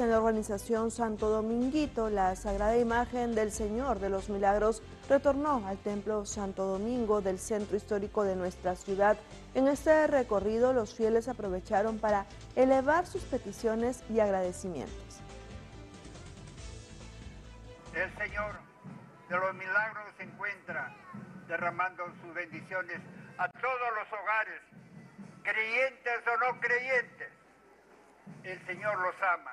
en la urbanización Santo Dominguito, la sagrada imagen del Señor de los Milagros retornó al Templo Santo Domingo del centro histórico de nuestra ciudad. En este recorrido, los fieles aprovecharon para elevar sus peticiones y agradecimientos. El Señor de los Milagros se encuentra derramando sus bendiciones a todos los hogares, creyentes o no creyentes. El Señor los ama.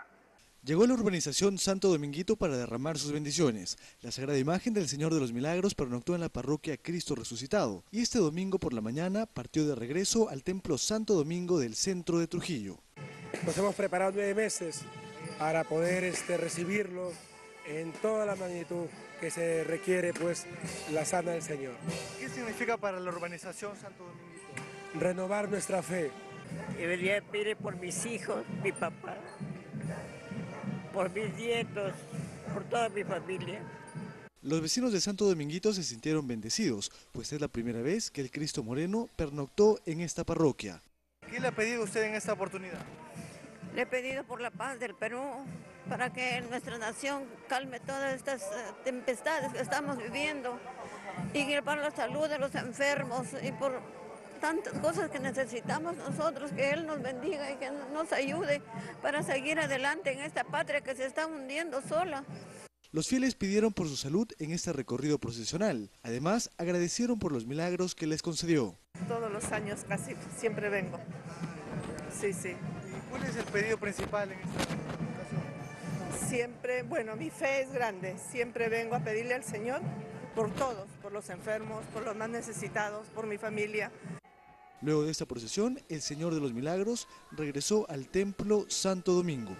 Llegó a la urbanización Santo Dominguito para derramar sus bendiciones. La sagrada imagen del Señor de los Milagros pernoctó en la parroquia Cristo Resucitado y este domingo por la mañana partió de regreso al Templo Santo Domingo del centro de Trujillo. Nos hemos preparado 9 meses para poder recibirlo en toda la magnitud que se requiere, pues, la sana del Señor. ¿Qué significa para la urbanización Santo Dominguito? Renovar nuestra fe. Debería pedir por mis hijos, mi papá, por mis nietos, por toda mi familia. Los vecinos de Santo Dominguito se sintieron bendecidos, pues es la primera vez que el Cristo Moreno pernoctó en esta parroquia. ¿Qué le ha pedido usted en esta oportunidad? Le he pedido por la paz del Perú, para que nuestra nación calme todas estas tempestades que estamos viviendo, y para la salud de los enfermos y por tantas cosas que necesitamos nosotros, que Él nos bendiga y que nos ayude para seguir adelante en esta patria que se está hundiendo sola. Los fieles pidieron por su salud en este recorrido procesional. Además, agradecieron por los milagros que les concedió. Todos los años casi siempre vengo. Sí, sí. ¿Y cuál es el pedido principal en esta ocasión? Siempre, bueno, mi fe es grande. Siempre vengo a pedirle al Señor por todos, por los enfermos, por los más necesitados, por mi familia. Luego de esta procesión, el Señor de los Milagros regresó al Templo Santo Domingo.